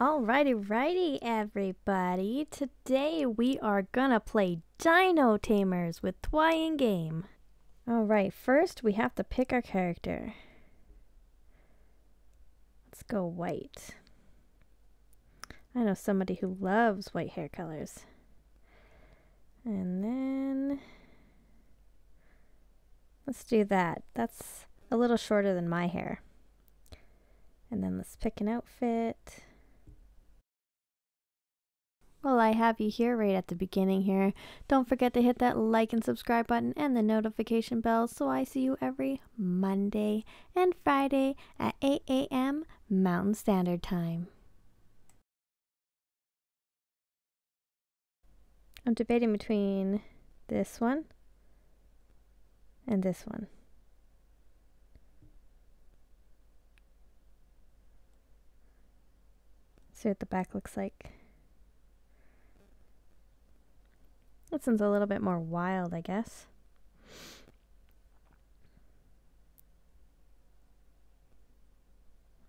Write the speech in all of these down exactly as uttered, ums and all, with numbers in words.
Alrighty, righty, everybody. Today we are gonna play Dino Tamers with Twyingame. Alright, first we have to pick our character. Let's go white. I know somebody who loves white hair colors. And then let's do that. That's a little shorter than my hair. And then let's pick an outfit. Well, I have you here right at the beginning here. Don't forget to hit that like and subscribe button and the notification bell so I see you every Monday and Friday at eight A M Mountain Standard Time. I'm debating between this one and this one. See what the back looks like. That sounds a little bit more wild, I guess.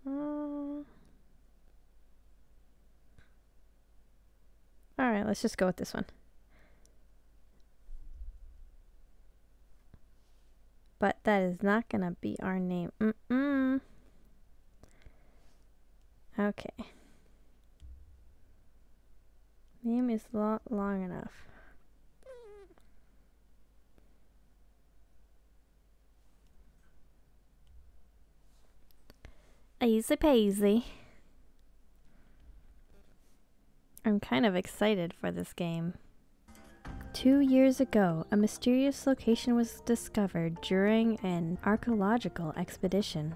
Uh, Alright, let's just go with this one. But that is not gonna be our name. Mm-mm. Okay. Name is not long enough. Easy peasy. I'm kind of excited for this game. Two years ago, a mysterious location was discovered during an archaeological expedition.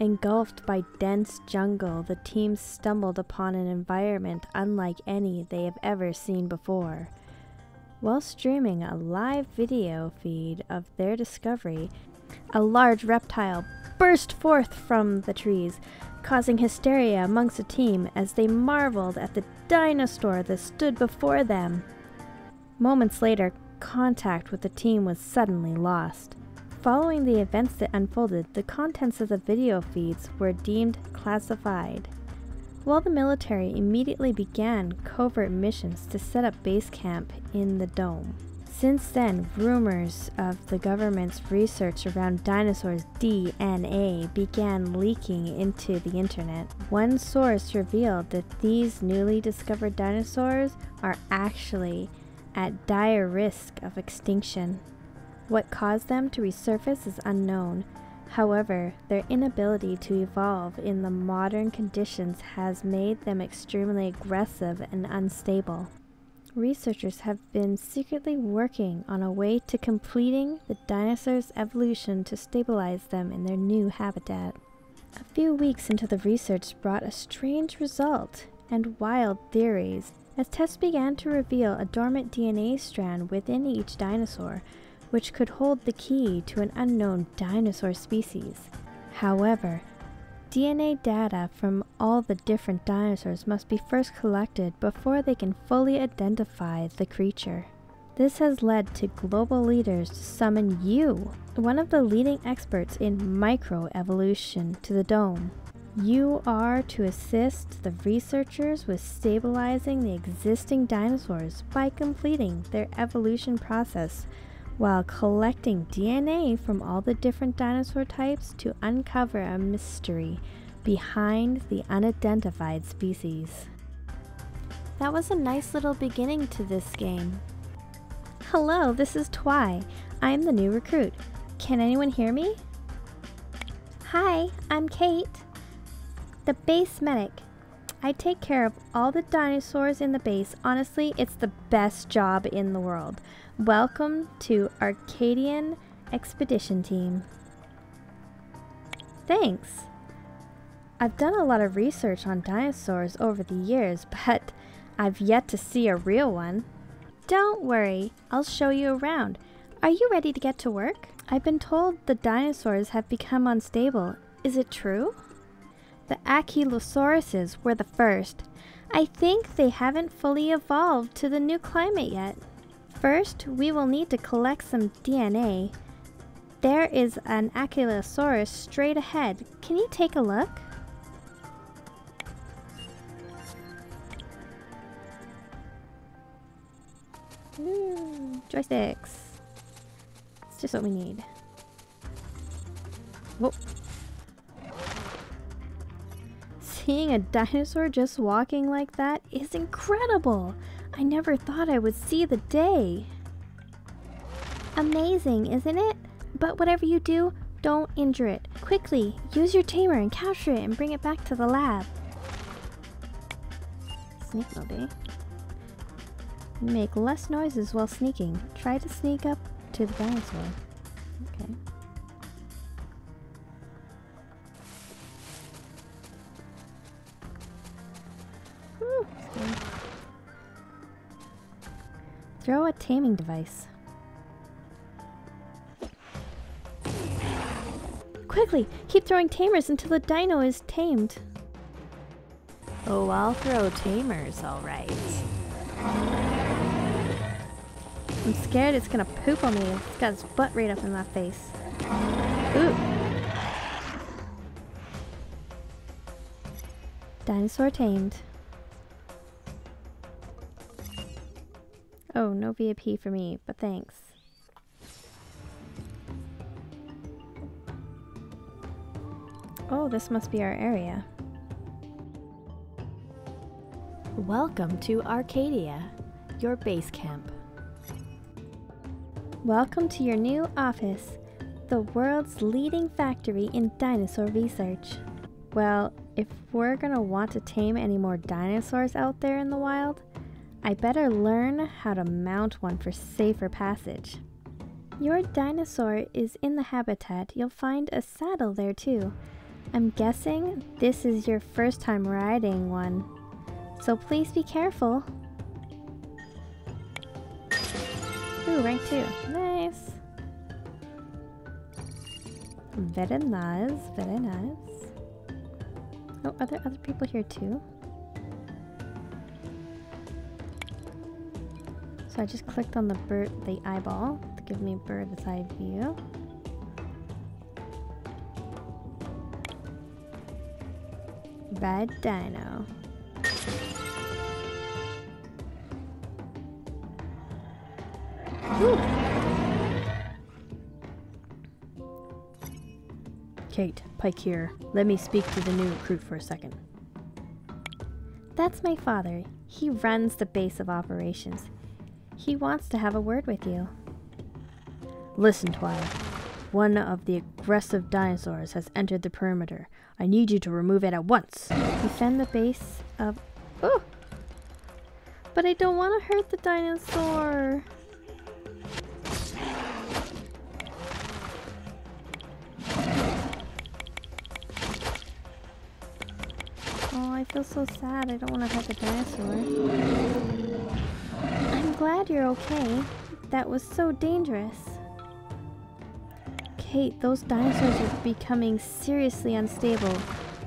Engulfed by dense jungle, the team stumbled upon an environment unlike any they have ever seen before. While streaming a live video feed of their discovery, a large reptile burst forth from the trees, causing hysteria amongst the team as they marveled at the dinosaur that stood before them. Moments later, contact with the team was suddenly lost. Following the events that unfolded, the contents of the video feeds were deemed classified. While the military immediately began covert missions to set up base camp in the dome. Since then, rumors of the government's research around dinosaurs' D N A began leaking into the internet. One source revealed that these newly discovered dinosaurs are actually at dire risk of extinction. What caused them to resurface is unknown. However, their inability to evolve in the modern conditions has made them extremely aggressive and unstable. Researchers have been secretly working on a way to completing the dinosaurs' evolution to stabilize them in their new habitat. A few weeks into the research brought a strange result and wild theories, as tests began to reveal a dormant D N A strand within each dinosaur, which could hold the key to an unknown dinosaur species. However, D N A data from all the different dinosaurs must be first collected before they can fully identify the creature. This has led to global leaders to summon you, one of the leading experts in microevolution, to the dome. You are to assist the researchers with stabilizing the existing dinosaurs by completing their evolution process, while collecting D N A from all the different dinosaur types to uncover a mystery behind the unidentified species. That was a nice little beginning to this game. Hello, this is Twy. I'm the new recruit. Can anyone hear me? Hi, I'm Kate, the base medic. I take care of all the dinosaurs in the base. Honestly, it's the best job in the world. Welcome to Arcadian Expedition Team. Thanks. I've done a lot of research on dinosaurs over the years, but I've yet to see a real one. Don't worry, I'll show you around. Are you ready to get to work? I've been told the dinosaurs have become unstable. Is it true? The Achillosauruses were the first. I think they haven't fully evolved to the new climate yet. First, we will need to collect some D N A. There is an Ankylosaurus straight ahead. Can you take a look? Woo. Joysticks. It's just what we need. Whoa. Seeing a dinosaur just walking like that is incredible! I never thought I would see the day. Amazing, isn't it? But whatever you do, don't injure it. Quickly, use your tamer and capture it and bring it back to the lab. Sneak mode, eh? Make less noises while sneaking. Try to sneak up to the dinosaur. Okay. Whew, throw a taming device. Quickly! Keep throwing tamers until the dino is tamed. Oh, I'll throw tamers, alright. I'm scared it's gonna poop on me. It's got its butt right up in my face. Ooh! Dinosaur tamed. Oh, no V I P for me, but thanks. Oh, this must be our area. Welcome to Arcadia, your base camp. Welcome to your new office, the world's leading factory in dinosaur research. Well, if we're gonna want to tame any more dinosaurs out there in the wild, I better learn how to mount one for safer passage. Your dinosaur is in the habitat. You'll find a saddle there too. I'm guessing this is your first time riding one, so please be careful. Ooh, rank two. Nice. Very nice, very nice. Oh, are there other people here too? So I just clicked on the bird, the eyeball, to give me bird's eye view. Red dino. Ooh. Kate, Pike here. Let me speak to the new recruit for a second. That's my father. He runs the base of operations. He wants to have a word with you. Listen, Twy. One of the aggressive dinosaurs has entered the perimeter. I need you to remove it at once. Defend the base of... Oh! But I don't want to hurt the dinosaur. Oh, I feel so sad. I don't want to hurt the dinosaur. I'm glad you're okay. That was so dangerous. Kate, those dinosaurs are becoming seriously unstable.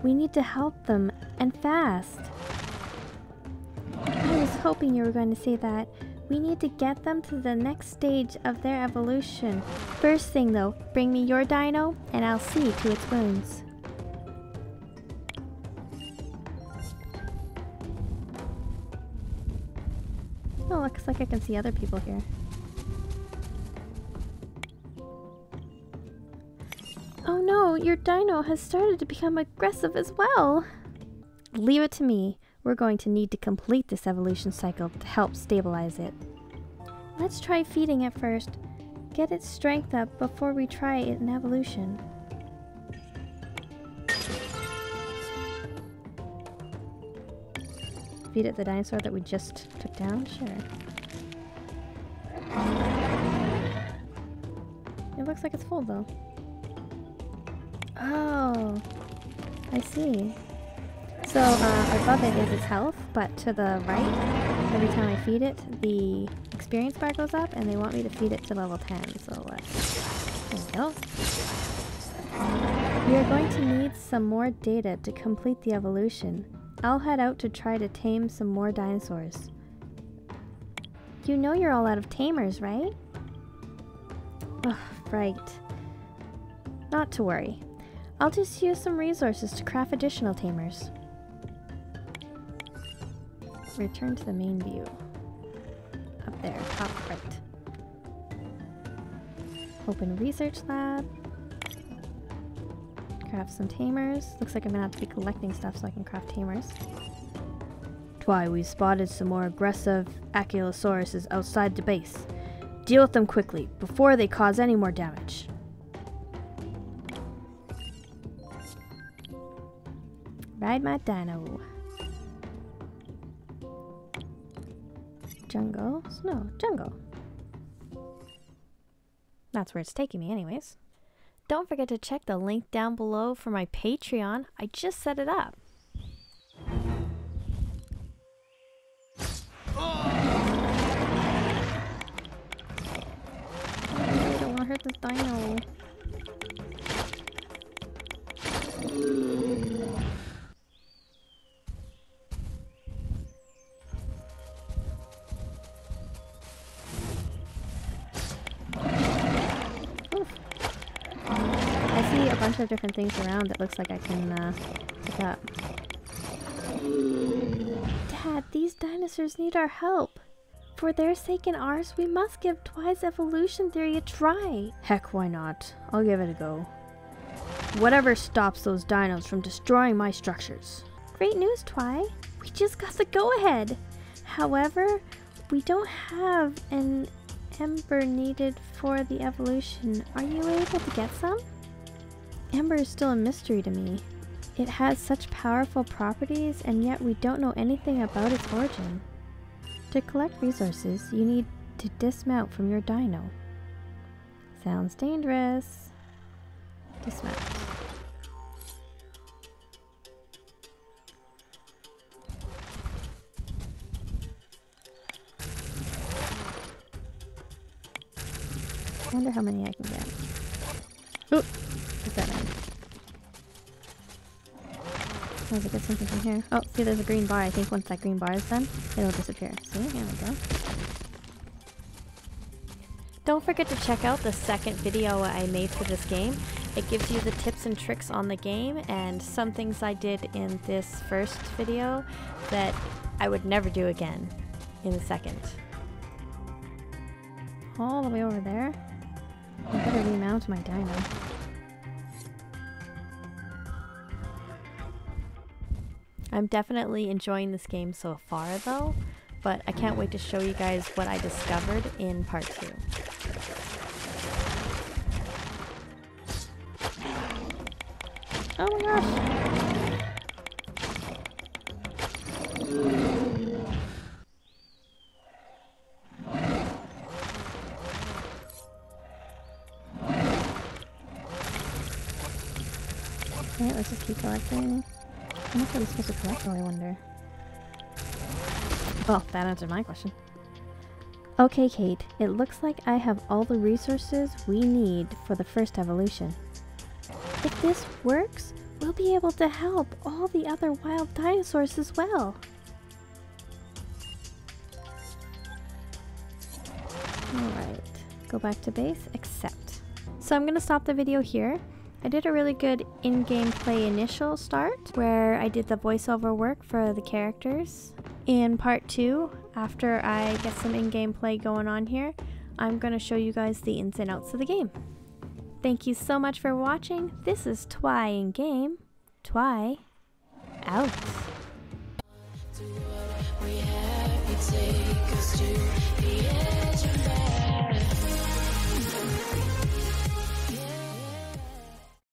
We need to help them, and fast. I was hoping you were going to say that. We need to get them to the next stage of their evolution. First thing though, bring me your dino, and I'll see to its wounds. Oh, looks like I can see other people here. Oh no, your dino has started to become aggressive as well! Leave it to me. We're going to need to complete this evolution cycle to help stabilize it. Let's try feeding it first. Get its strength up before we try it in evolution. Feed it the dinosaur that we just took down? Sure. It looks like it's full though. Oh, I see. So uh, above it is its health, but to the right, every time I feed it, the experience bar goes up, and they want me to feed it to level ten, so let's... There we go. We are going to need some more data to complete the evolution. I'll head out to try to tame some more dinosaurs. You know you're all out of tamers, right? Ugh, right. Not to worry. I'll just use some resources to craft additional tamers. Return to the main view. Up There, top right. Open research lab. Craft some tamers. Looks like I'm gonna have to be collecting stuff so I can craft tamers. Twy, we spotted some more aggressive Achillosauruses outside the base. Deal with them quickly, before they cause any more damage. Ride my dino. Jungle? No, jungle. That's where it's taking me anyways. Don't forget to check the link down below for my Patreon. I just set it up. Oh! I don't want to hurt this dino. Of different things around that looks like I can uh, pick up. Dad, these dinosaurs need our help. For their sake and ours, we must give Twy's evolution theory a try. Heck, why not? I'll give it a go. Whatever stops those dinos from destroying my structures. Great news, Twy. We just got the go-ahead. However, we don't have an ember needed for the evolution. Are you able to get some? Ember is still a mystery to me. It has such powerful properties, and yet we don't know anything about its origin. To collect resources, you need to dismount from your dino. Sounds dangerous. Dismount. I wonder how many I can get. Oop! There's a good something from here. Oh, see, there's a green bar. I think once that green bar is done, it'll disappear. See? Here we go. Don't forget to check out the second video I made for this game. It gives you the tips and tricks on the game and some things I did in this first video that I would never do again in the second. All the way over there. I better remount my dino. I'm definitely enjoying this game so far though, but I can't wait to show you guys what I discovered in part two. Oh my gosh! Alright, let's just keep collecting. How much are we supposed to collect, though, I wonder? Well, that answered my question. Okay, Kate. It looks like I have all the resources we need for the first evolution. If this works, we'll be able to help all the other wild dinosaurs as well. Alright. Go back to base. Accept. So I'm going to stop the video here. I did a really good in-game play initial start where I did the voiceover work for the characters. In part two, after I get some in-game play going on here, I'm going to show you guys the ins and outs of the game. Thank you so much for watching. This is Twyingame. Twy out.